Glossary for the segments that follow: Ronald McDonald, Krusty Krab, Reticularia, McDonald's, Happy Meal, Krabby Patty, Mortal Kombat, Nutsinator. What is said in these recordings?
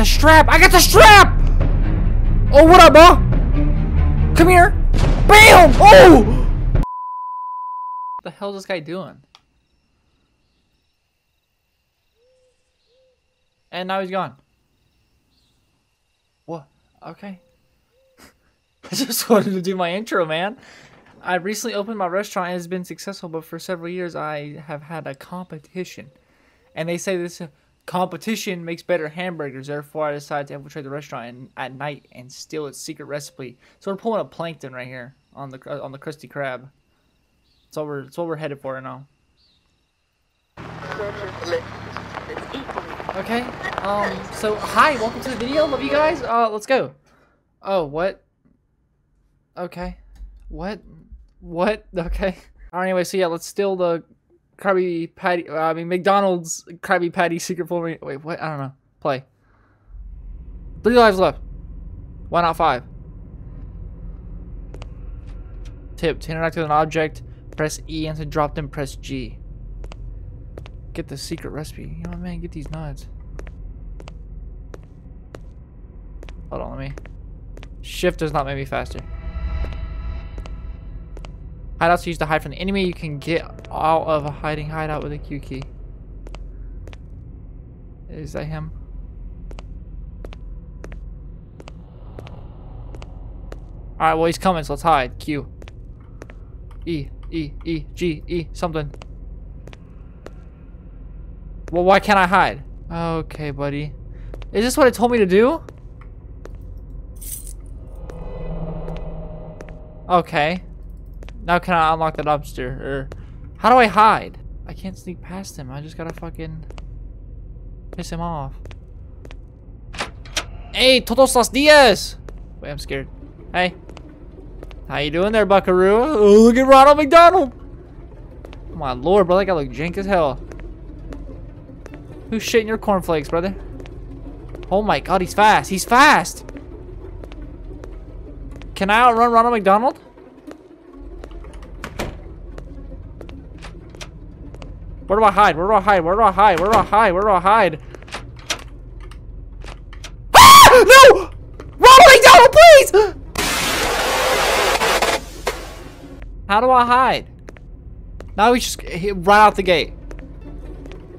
the strap! I got the strap! Oh, what up, bro? Come here! Bam! Oh! What the hell is this guy doing? And now he's gone. What? Okay. I just wanted to do my intro, man. I recently opened my restaurant and it's been successful, but for several years I have had a competition. And they say this competition makes better hamburgers, therefore I decided to infiltrate the restaurant at night and steal its secret recipe. So we're pulling a plankton right here on the Krusty Krab. That's what we're headed for right now. Okay, so hi, welcome to the video, love you guys, let's go. Oh, what? Okay. What? What? Okay. Alright, anyway, so yeah, let's steal the Krabby Patty, McDonald's Krabby Patty secret formula. Wait, what? I don't know. Play. 3 lives left. Why not 5? Tip. To interact with an object, press E, and to drop them, press G. Get the secret recipe. You know what, man? Get these nuts. Hold on, let me... Shift does not make me faster. Hideouts used to hide from the enemy. You can get out of a hiding hideout with a Q key. Is that him? Alright, well he's coming, so let's hide. Q. E. E. E. G. E. Something. Well, why can't I hide? Okay, buddy. Is this what it told me to do? Okay. Now can I unlock that dumpster? How do I hide? I can't sneak past him. I just gotta fucking piss him off. Hey, todos los días! Wait, I'm scared. Hey. How you doing there, buckaroo? Oh, look at Ronald McDonald! Oh my lord, brother. I gotta look jank as hell. Who's shitting your cornflakes, brother? Oh my god, he's fast. He's fast! Can I outrun Ronald McDonald? Where do I hide? Where do I hide? Where do I hide? Where do I hide? Where do I hide? Ah! No! Ronald McDonald, please! How do I hide? Now he's just right out the gate.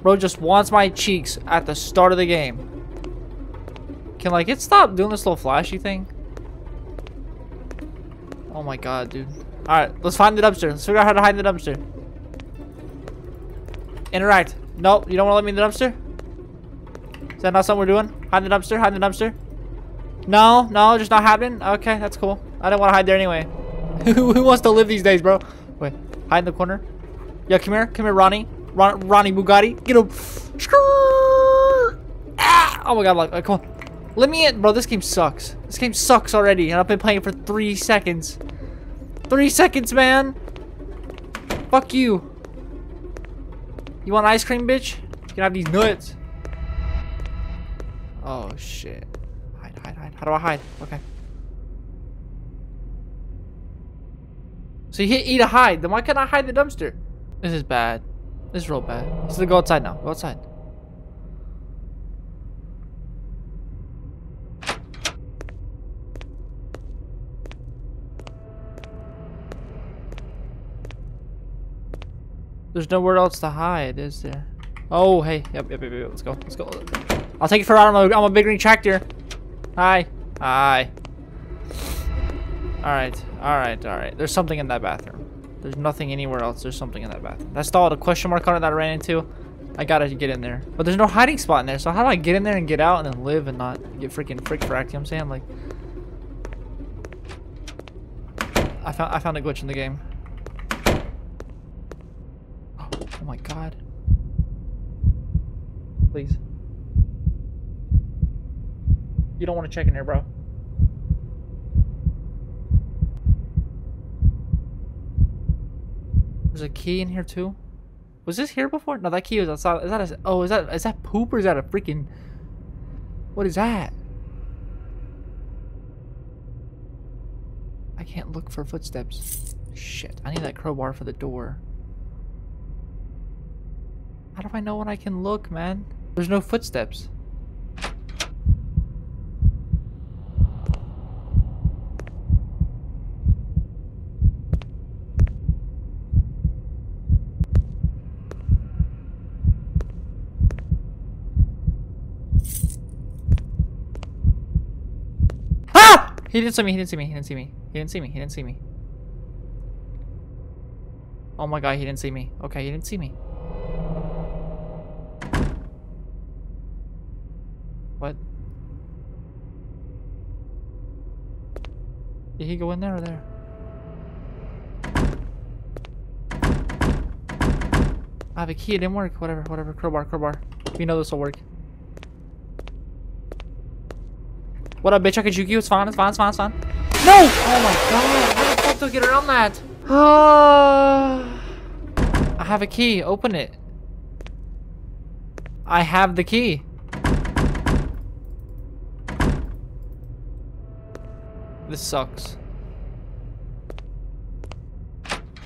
Bro just wants my cheeks at the start of the game. Can like it stop doing this little flashy thing? Oh my god, dude. Alright, let's find the dumpster. Let's figure out how to hide in the dumpster. Interact. Nope, you don't want to let me in the dumpster? Is that not something we're doing? Hide in the dumpster, hide in the dumpster. No, no, just not happening. Okay, that's cool. I don't want to hide there anyway. Who wants to live these days, bro? Wait, hide in the corner. Yeah, come here, Ronnie. Ronnie Bugatti. Get him. Ah! Oh my god, like, come on. Let me in, bro, this game sucks. This game sucks already, and I've been playing it for 3 seconds. 3 seconds, man. Fuck you. You want ice cream, bitch? You can have these nuts. Oh, shit. Hide, hide, hide. How do I hide? Okay. So you hit E to hide. Then why couldn't I hide the dumpster? This is bad. This is real bad. Let's go outside now. Go outside. There's nowhere else to hide, is there? Oh, hey. Yep. Let's go. Let's go. I'll take it for a ride. I'm a big green tractor. Hi. Hi. Alright. Alright. Alright. There's something in that bathroom. There's nothing anywhere else. There's something in that bathroom. That's all the question mark on it that I ran into. I gotta get in there. But there's no hiding spot in there. So how do I get in there and get out and then live and not get freaking frick-fracked? You know what I'm saying? Like... I found a glitch in the game. Oh my god. Please. You don't want to check in here, bro. There's a key in here too. Was this here before? No, that key was outside. Is that a, oh, is that poop or is that a freaking... What is that? I can't look for footsteps. Shit, I need that crowbar for the door. How do I know when I can look, man? There's no footsteps. He didn't see me. He didn't see me. He didn't see me. He didn't see me. He didn't see me. Oh my god, he didn't see me. Okay, he didn't see me. What? Did he go in there or there? I have a key. It didn't work. Whatever, whatever. Crowbar, crowbar. We know this will work. What up, bitch? I can juke you. It's fine. It's fine. It's fine. It's fine. No! Oh my god. How the fuck do I get around that? I have a key. Open it. I have the key. This sucks.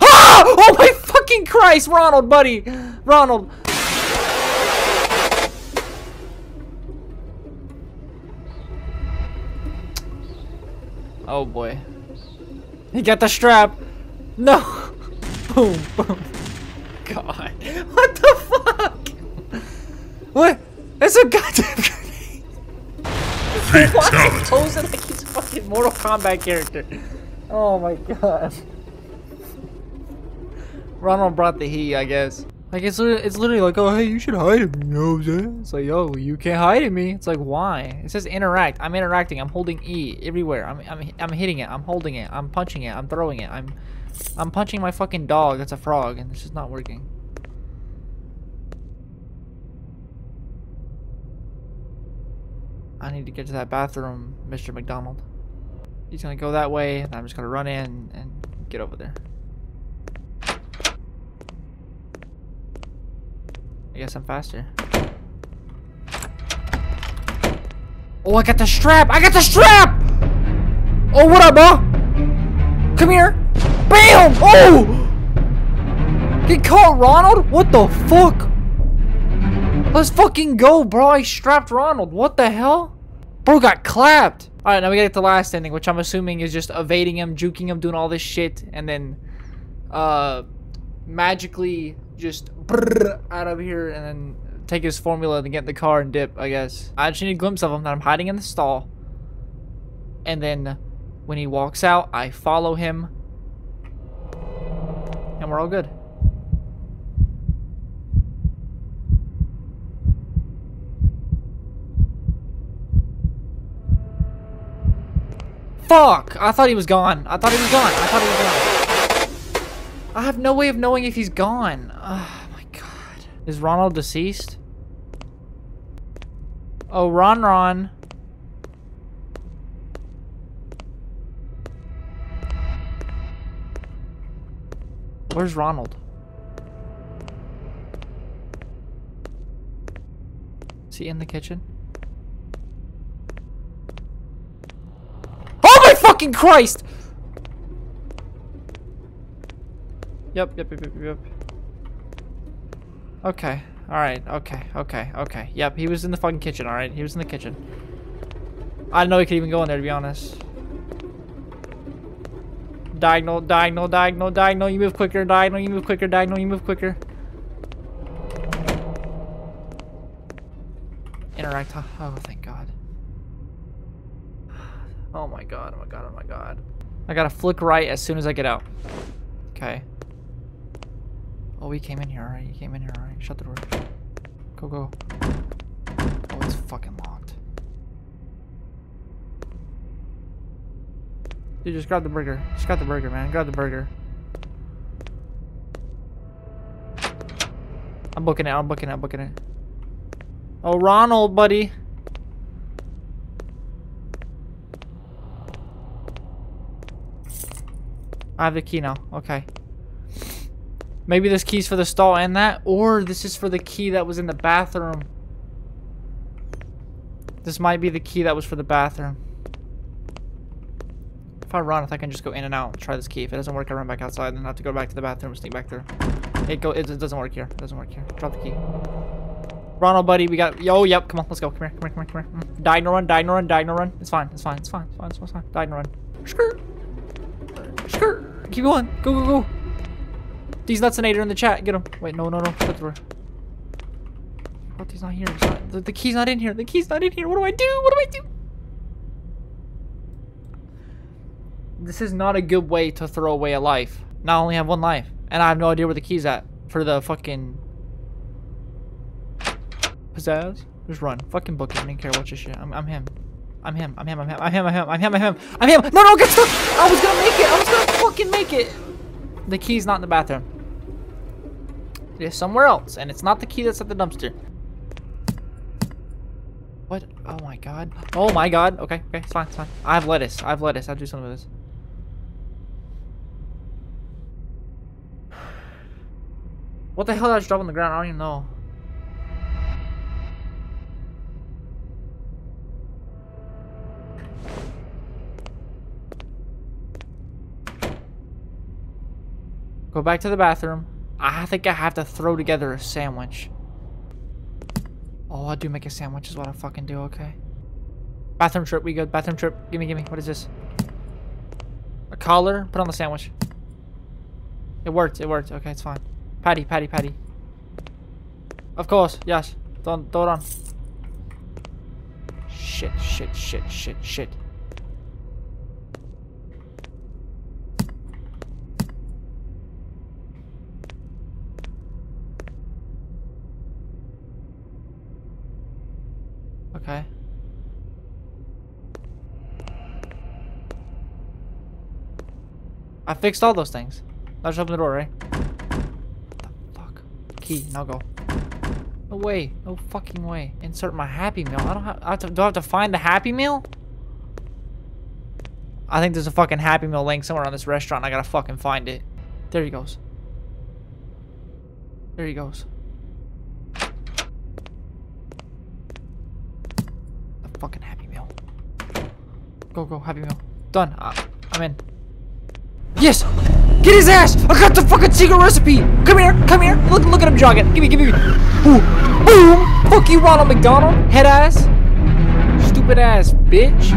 Ah! Oh my fucking Christ, Ronald, buddy! Ronald! Oh boy. He got the strap! No! Boom, boom. God. What the fuck? What? It's a goddamn grenade! He walks his toes in like he's a fucking Mortal Kombat character. Oh my god. Ronald brought the heat, I guess. Like, it's literally like, oh, hey, you should hide at me, you know what I'm saying? It's like, yo, you can't hide at me. It's like, why? It says interact. I'm interacting. I'm holding E everywhere. I'm hitting it. I'm holding it. I'm punching it. I'm throwing it. I'm punching my fucking dog. That's a frog, and it's just not working. I need to get to that bathroom, Mr. McDonald. He's gonna go that way, and I'm just gonna run in and get over there. I guess I'm faster. Oh, I got the strap! I got the strap! Oh, what up, bro? Come here! Bam! Oh! Get caught, Ronald? What the fuck? Let's fucking go, bro. I strapped Ronald. What the hell? Bro got clapped. Alright, now we gotta get the last ending, which I'm assuming is just evading him, juking him, doing all this shit, and then, magically just out of here and then take his formula to get in the car and dip, I guess. I just need a glimpse of him that I'm hiding in the stall. And then when he walks out, I follow him. And we're all good. Fuck! I thought he was gone. I thought he was gone. I thought he was gone. I have no way of knowing if he's gone. Oh my god. Is Ronald deceased? Oh, Ron Ron. Where's Ronald? Is he in the kitchen? Oh my fucking Christ! Yep. Okay, alright, okay. Yep, he was in the fucking kitchen, alright? He was in the kitchen. I didn't know he could even go in there, to be honest. Diagonal, diagonal, diagonal, diagonal, you move quicker, diagonal, you move quicker, diagonal, you move quicker. Interact, huh? Oh, thank god. Oh my god, oh my god, oh my god. I gotta flick right as soon as I get out. Okay. Oh, he came in here, alright. He came in here, alright. Shut the door. Go, go. Oh, it's fucking locked. Dude, just grab the burger. Just grab the burger, man. Grab the burger. I'm booking it. I'm booking it. I'm booking it. Oh, Ronald, buddy. I have the key now. Okay. Maybe this key's for the stall and that, or this is for the key that was in the bathroom. This might be the key that was for the bathroom. If I run, if I can just go in and out and try this key. If it doesn't work, I run back outside and then I have to go back to the bathroom and sneak back through. It doesn't work here. It doesn't work here. Drop the key. Ronald, buddy, we got... Yo, yep, come on, let's go. Come here, come here, come here, come here. Diagonal run, diagonal run, diagonal run. It's fine, it's fine, it's fine, it's fine, it's fine, it's fine. Diagonal run. Skirt. Skirt. Keep going. Go, go, go. These Nutsinator in the chat, get him. Wait, no. Shut the door. What? He's not here. He's not, the key's not in here. The key's not in here. What do I do? What do I do? This is not a good way to throw away a life. Now I only have one life, and I have no idea where the key's at for the fucking pizzazz. Just run, fucking book it. I don't care. Watch this shit. I'm him. No, no, get stuck. I was gonna make it. I was gonna fucking make it. The key's not in the bathroom. It is somewhere else, and it's not the key that's at the dumpster. What? Oh my god. Oh my god. Okay, okay, it's fine, it's fine. I have lettuce. I have lettuce. I'll do something with this. What the hell did I just drop on the ground? I don't even know. Go back to the bathroom. I think I have to throw together a sandwich. Oh, I do make a sandwich is what I fucking do, okay. Bathroom trip, we good. Bathroom trip. Gimme, gimme. What is this? A collar? Put on the sandwich. It worked, it worked. Okay, it's fine. Patty, patty, patty. Of course, yes. Don't throw it on. Shit, shit, shit, shit, shit. Okay. I fixed all those things. Now just open the door, right? What the fuck? Key, now go. No way. No fucking way. Insert my Happy Meal. I don't have, do I have to find the Happy Meal? I think there's a fucking Happy Meal laying somewhere on this restaurant. I gotta fucking find it. There he goes. There he goes. Fucking Happy Meal. Go, go, Happy Meal. Done. I'm in. Yes! Get his ass! I got the fucking secret recipe! Come here, come here! Look at him jogging. Gimme, gimme, gimme. Boom! Boom! Fuck you, Ronald McDonald! Head ass! Stupid ass bitch!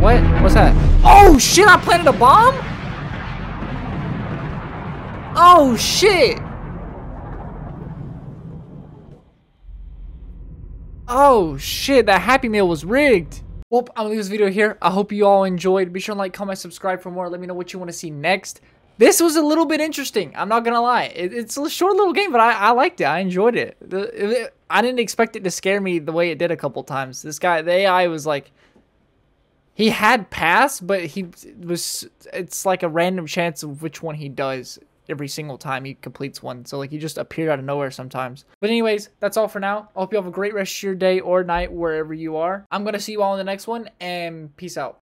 What? What's that? Oh shit, I planted a bomb? Oh shit! Oh shit, that Happy Meal was rigged. Well, I'm gonna leave this video here. I hope you all enjoyed. Be sure to like, comment, subscribe for more. Let me know what you want to see next. This was a little bit interesting. I'm not gonna lie. It's a short little game, but I liked it. I enjoyed it. I didn't expect it to scare me the way it did a couple times. This guy, the AI was like, he had pass, but he was, it's like a random chance of which one he does every single time he completes one. So like, he just appeared out of nowhere sometimes. But anyways, that's all for now. I hope you have a great rest of your day or night wherever you are. I'm gonna see you all in the next one, and peace out.